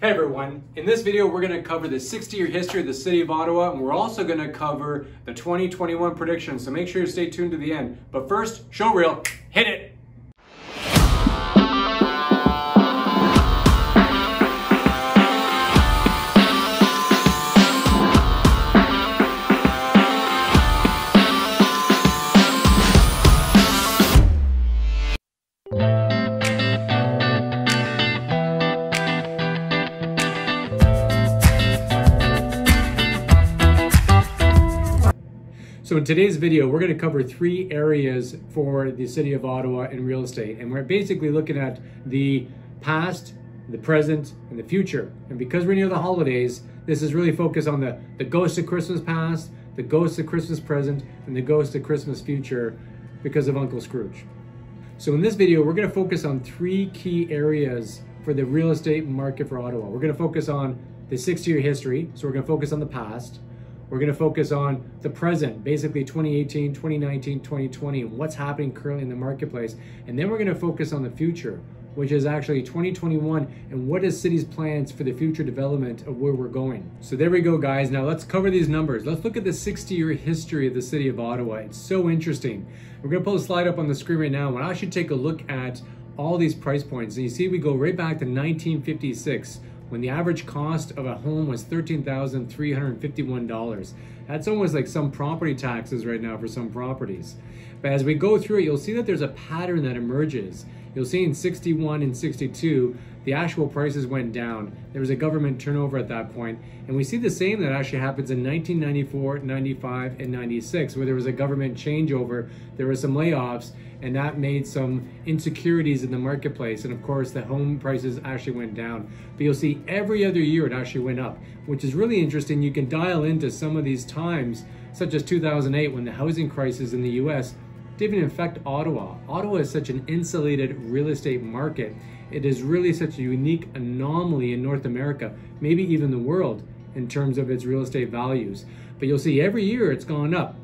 Hey everyone, in this video we're going to cover the 60-year history of the city of Ottawa, and we're also going to cover the 2021 predictions, so make sure you stay tuned to the end. But first, show reel, hit it! So in today's video, we're going to cover three areas for the city of Ottawa in real estate. And we're basically looking at the past, the present, and the future. And because we're near the holidays, this is really focused on the ghost of Christmas past, the ghost of Christmas present, and the ghost of Christmas future because of Uncle Scrooge. So in this video, we're going to focus on three key areas for the real estate market for Ottawa. We're going to focus on the 60-year history. So we're going to focus on the past. We're going to focus on the present, basically 2018, 2019, 2020, and what's happening currently in the marketplace. And then we're going to focus on the future, which is actually 2021, and what is city's plans for the future development of where we're going. So there we go, guys. Now let's cover these numbers. Let's look at the 60-year history of the city of Ottawa. It's so interesting. We're going to pull a slide up on the screen right now, and I should take a look at all these price points. And you see we go right back to 1956. When the average cost of a home was $13,351. That's almost like some property taxes right now for some properties. But as we go through it, you'll see that there's a pattern that emerges. You'll see in 61 and 62, the actual prices went down. There was a government turnover at that point. And we see the same that actually happens in 1994, 95, and 96, where there was a government changeover, there were some layoffs, and that made some insecurities in the marketplace. And of course, the home prices actually went down. But you'll see every other year it actually went up, which is really interesting. You can dial into some of these times, such as 2008, when the housing crisis in the US didn't affect Ottawa. Ottawa is such an insulated real estate market. It is really such a unique anomaly in North America, maybe even the world, in terms of its real estate values. But you'll see every year it's gone up,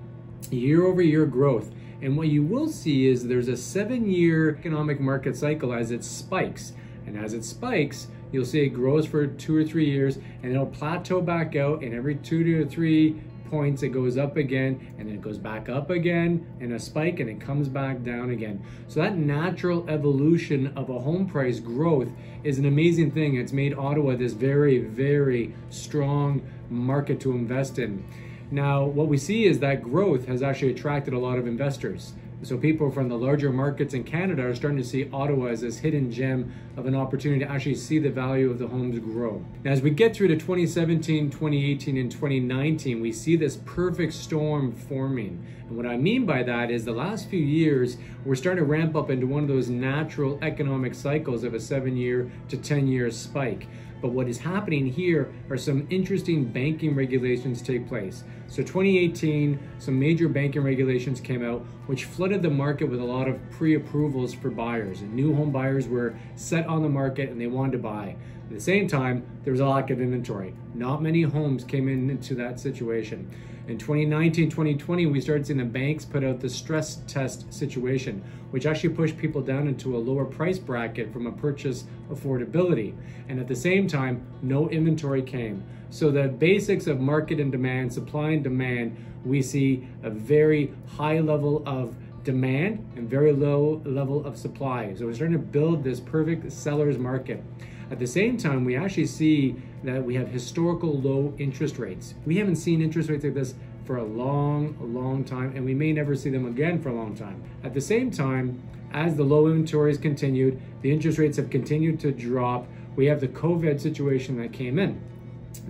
year over year growth. And what you will see is there's a 7-year economic market cycle as it spikes. And as it spikes, you'll see it grows for 2 or 3 years, and it'll plateau back out, and every 2 to 3 points it goes up again, and then it goes back up again and a spike, and it comes back down again. So that natural evolution of a home price growth is an amazing thing. It's made Ottawa this very, very strong market to invest in. Now, what we see is that growth has actually attracted a lot of investors. So people from the larger markets in Canada are starting to see Ottawa as this hidden gem of an opportunity to actually see the value of the homes grow. Now, as we get through to 2017, 2018, and 2019, we see this perfect storm forming. And what I mean by that is the last few years, we're starting to ramp up into one of those natural economic cycles of a 7-year to 10-year spike. But what is happening here are some interesting banking regulations take place. So 2018, some major banking regulations came out, which flooded the market with a lot of pre-approvals for buyers. And new home buyers were set on the market and they wanted to buy. At the same time, there was a lack of inventory. Not many homes came into that situation. In 2019, 2020, we started seeing the banks put out the stress test situation, which actually pushed people down into a lower price bracket from a purchase affordability. And at the same time, no inventory came. So the basics of market and demand, supply and demand, we see a very high level of demand and very low level of supply. So we're starting to build this perfect seller's market. At the same time, we actually see that we have historical low interest rates. We haven't seen interest rates like this for a long, long time, and we may never see them again for a long time. At the same time, as the low inventories continued, the interest rates have continued to drop. We have the COVID situation that came in,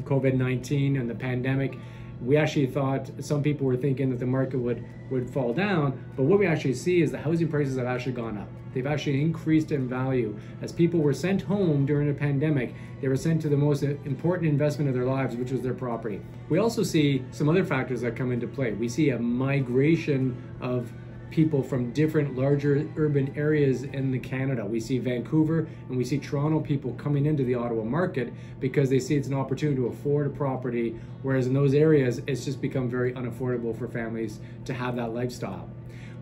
COVID-19 and the pandemic. We actually thought, some people were thinking that the market would fall down, but what we actually see is the housing prices have actually gone up. They've actually increased in value. As people were sent home during a pandemic, they were sent to the most important investment of their lives, which was their property. We also see some other factors that come into play. We see a migration of people from different larger urban areas in Canada. We see Vancouver and we see Toronto people coming into the Ottawa market because they see it's an opportunity to afford a property, whereas in those areas, it's just become very unaffordable for families to have that lifestyle.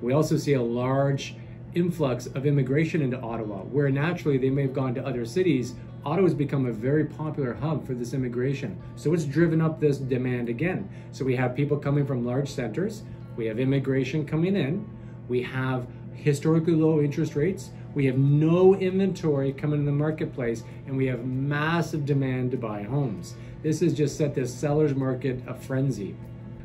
We also see a large influx of immigration into Ottawa, where naturally they may have gone to other cities Ottawa has become a very popular hub for this immigration, so it's driven up this demand again. So we have people coming from large centers, we have immigration coming in, we have historically low interest rates, we have no inventory coming in the marketplace, and we have massive demand to buy homes. This has just set this seller's market a frenzy.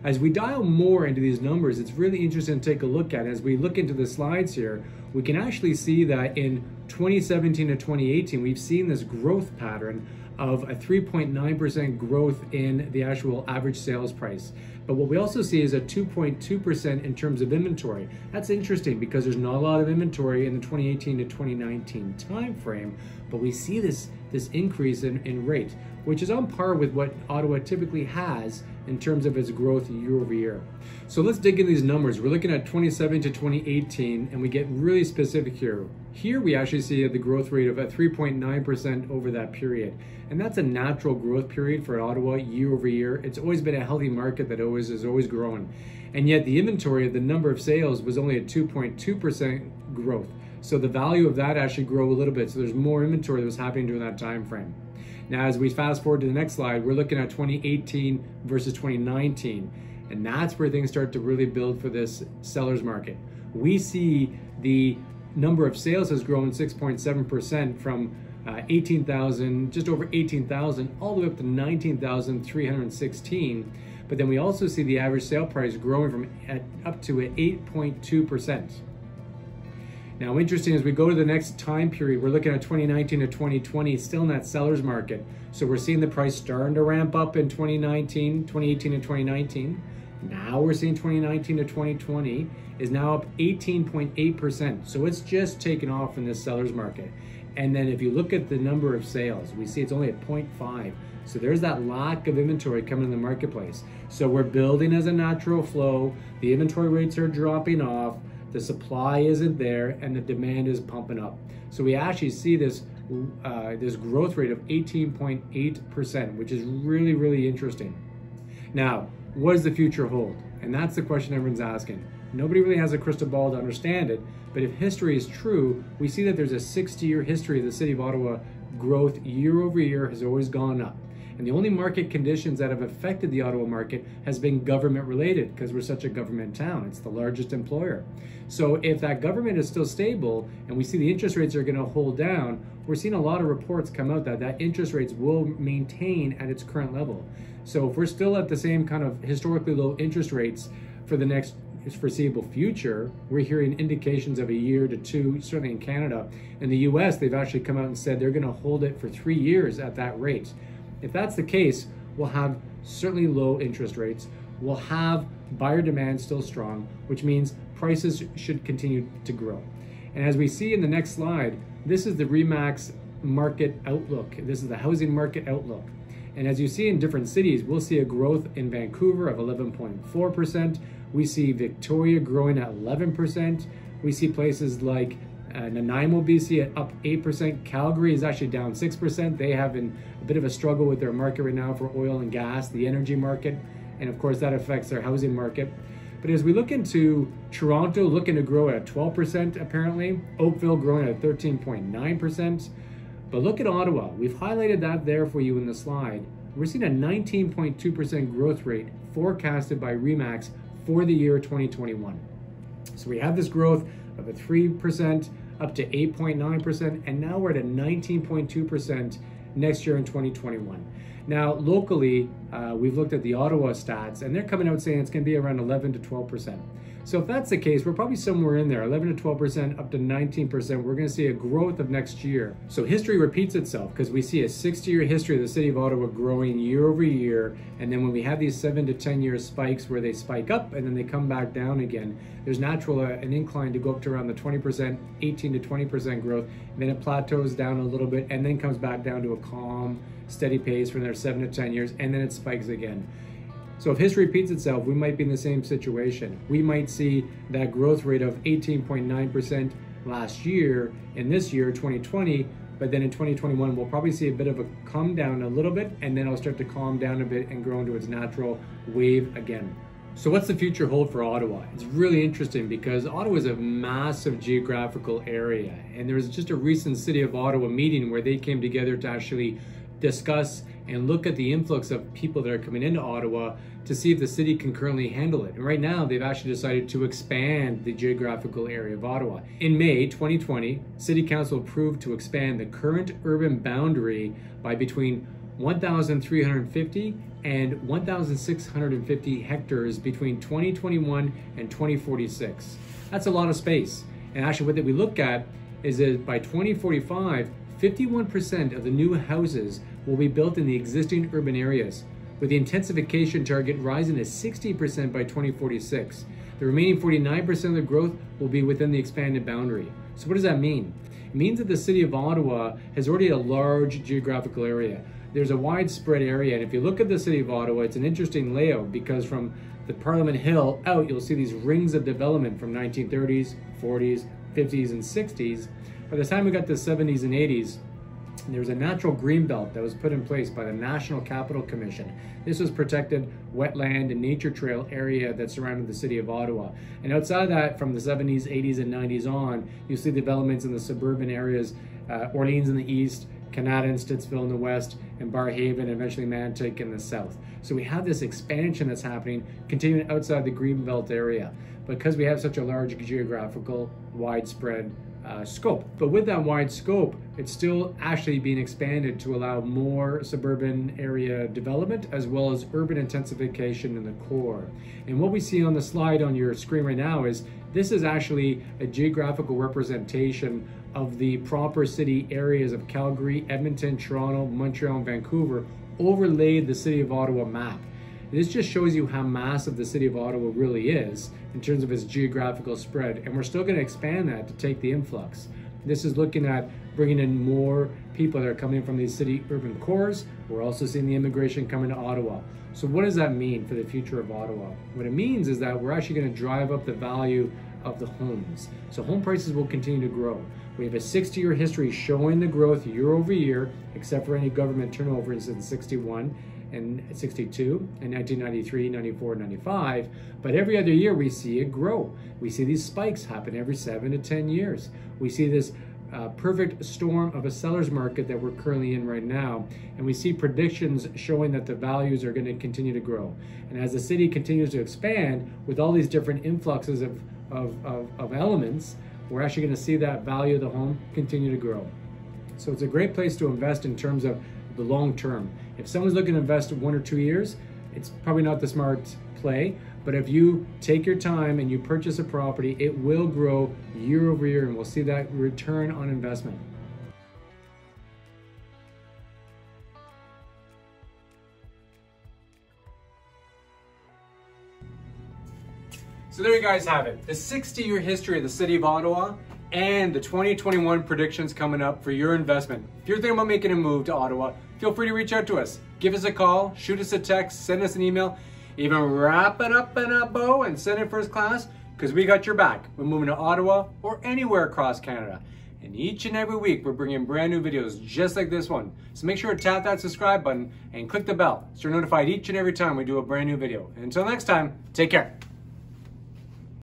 As we dial more into these numbers, it's really interesting to take a look at. As we look into the slides here, we can actually see that in 2017 to 2018, we've seen this growth pattern of a 3.9% growth in the actual average sales price. But what we also see is a 2.2% in terms of inventory. That's interesting because there's not a lot of inventory in the 2018 to 2019 timeframe, but we see this increase in rate, which is on par with what Ottawa typically has in terms of its growth year over year. So let's dig into these numbers. We're looking at 2017 to 2018, and we get really specific here. Here we actually see the growth rate of a 3.9% over that period. And that's a natural growth period for Ottawa year over year. It's always been a healthy market that is always growing. And yet the inventory of the number of sales was only a 2.2% growth. So the value of that actually grew a little bit. So there's more inventory that was happening during that time frame. Now, as we fast forward to the next slide, we're looking at 2018 versus 2019. And that's where things start to really build for this seller's market. We see the number of sales has grown 6.7% from 18,000, just over 18,000, all the way up to 19,316. But then we also see the average sale price growing from up to 8.2%. Now, interesting, as we go to the next time period, we're looking at 2019 to 2020, still in that seller's market. So we're seeing the price starting to ramp up in 2018 and 2019. Now we're seeing 2019 to 2020 is now up 18.8%. So it's just taken off in this seller's market. And then if you look at the number of sales, we see it's only at 0.5. So there's that lack of inventory coming in the marketplace. So we're building as a natural flow. The inventory rates are dropping off. The supply isn't there, and the demand is pumping up. So we actually see this growth rate of 18.8%, which is really, really interesting. Now, what does the future hold? And that's the question everyone's asking. Nobody really has a crystal ball to understand it, but if history is true, we see that there's a 60-year history of the city of Ottawa growth year over year has always gone up. And the only market conditions that have affected the Ottawa market has been government related, because we're such a government town. It's the largest employer. So if that government is still stable and we see the interest rates are going to hold down, we're seeing a lot of reports come out that interest rates will maintain at its current level. So if we're still at the same kind of historically low interest rates for the next foreseeable future, we're hearing indications of a year to two, certainly in Canada. In the US, they've actually come out and said they're going to hold it for 3 years at that rate. If that's the case, we'll have certainly low interest rates, we'll have buyer demand still strong, which means prices should continue to grow. And as we see in the next slide, this is the RE/MAX market outlook. This is the housing market outlook. And as you see in different cities, we'll see a growth in Vancouver of 11.4%. We see Victoria growing at 11%. We see places like Nanaimo, BC at up 8%. Calgary is actually down 6%. They have a bit of a struggle with their market right now for oil and gas, the energy market, and of course that affects their housing market. But as we look into Toronto, looking to grow at 12% apparently, Oakville growing at 13.9%. But look at Ottawa. We've highlighted that there for you in the slide. We're seeing a 19.2% growth rate forecasted by RE/MAX for the year 2021. So we have this growth of a 3% up to 8.9%, and now we're at a 19.2% next year in 2021. Now, locally, we've looked at the Ottawa stats, and they're coming out saying it's going to be around 11 to 12%. So if that's the case, we're probably somewhere in there, 11 to 12%, up to 19%. We're going to see a growth of next year. So history repeats itself, because we see a 60-year history of the city of Ottawa growing year over year. And then when we have these 7 to 10-year spikes where they spike up and then they come back down again, there's natural an incline to go up to around the 20%, 18 to 20% growth. And then it plateaus down a little bit and then comes back down to a calm, steady pace from their 7 to 10 years, and then it spikes again. So if history repeats itself, we might be in the same situation. We might see that growth rate of 18.9% last year and this year, 2020, but then in 2021, we'll probably see a bit of a come down a little bit, and then it'll start to calm down a bit and grow into its natural wave again. So what's the future hold for Ottawa? It's really interesting because Ottawa is a massive geographical area, and there was just a recent City of Ottawa meeting where they came together to actually discuss and look at the influx of people that are coming into Ottawa to see if the city can currently handle it. And right now, they've actually decided to expand the geographical area of Ottawa. In May 2020, City Council approved to expand the current urban boundary by between 1,350 and 1,650 hectares between 2021 and 2046. That's a lot of space. And actually, what we look at is that by 2045, 51% of the new houses will be built in the existing urban areas, with the intensification target rising to 60% by 2046. The remaining 49% of the growth will be within the expanded boundary. So what does that mean? It means that the City of Ottawa has already a large geographical area. There's a widespread area, and if you look at the City of Ottawa, it's an interesting layout because from the Parliament Hill out, you'll see these rings of development from 1930s, 40s, 50s, and 60s. By the time we got to the 70s and 80s, there was a natural green belt that was put in place by the National Capital Commission. This was protected wetland and nature trail area that surrounded the City of Ottawa. And outside of that, from the 70s, 80s, and 90s on, you see developments in the suburban areas, Orleans in the east, Kanata and Stittsville in the west, and Barrhaven and eventually Mantic in the south. So we have this expansion that's happening, continuing outside the green belt area, because we have such a large geographical, widespread scope. But with that wide scope, it's still actually being expanded to allow more suburban area development as well as urban intensification in the core. And what we see on the slide on your screen right now is this is actually a geographical representation of the proper city areas of Calgary, Edmonton, Toronto, Montreal, and Vancouver overlaid the City of Ottawa map. This just shows you how massive the City of Ottawa really is in terms of its geographical spread, and we're still going to expand that to take the influx. This is looking at bringing in more people that are coming from these city urban cores. We're also seeing the immigration coming to Ottawa. So what does that mean for the future of Ottawa? What it means is that we're actually going to drive up the value of the homes. So home prices will continue to grow. We have a 60-year history showing the growth year over year, except for any government turnover since 61. And 62 and 1993, 94, 95, but every other year we see it grow. We see these spikes happen every 7 to 10 years. We see this perfect storm of a seller's market that we're currently in right now, and we see predictions showing that the values are going to continue to grow. And as the city continues to expand with all these different influxes of elements, we're actually going to see that value of the home continue to grow. So it's a great place to invest in terms of the long term. If someone's looking to invest 1 or 2 years, it's probably not the smart play, but if you take your time and you purchase a property, it will grow year over year, and we'll see that return on investment. So there you guys have it, the 60-year history of the City of Ottawa and the 2021 predictions coming up for your investment. If you're thinking about making a move to Ottawa, feel free to reach out to us. Give us a call, shoot us a text, send us an email, even wrap it up in a bow and send it first class, because we got your back when moving to Ottawa or anywhere across Canada. And each and every week, we're bringing brand new videos just like this one. So make sure to tap that subscribe button and click the bell so you're notified each and every time we do a brand new video. And until next time, take care.